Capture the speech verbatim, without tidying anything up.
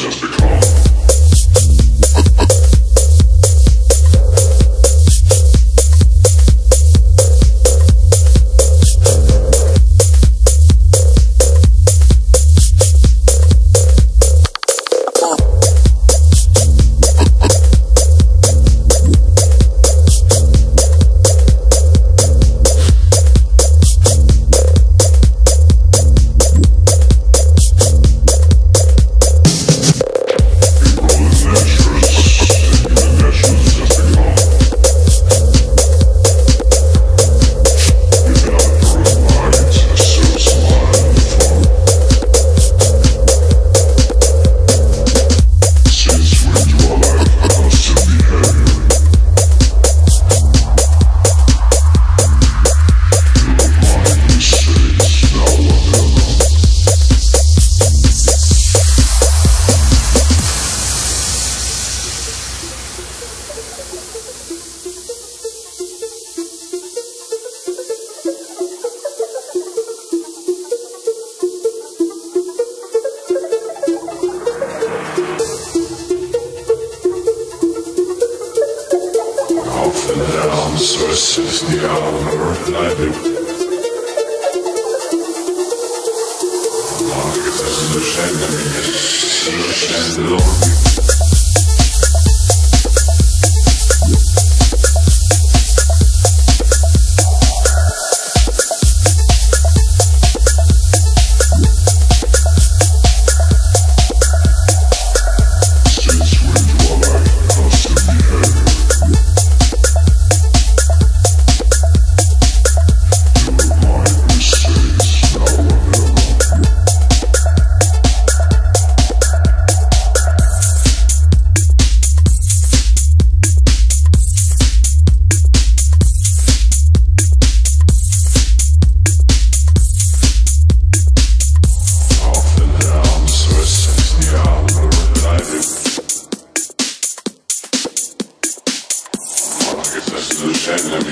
just become. Versus the honor I do. Look at the understanding. I'm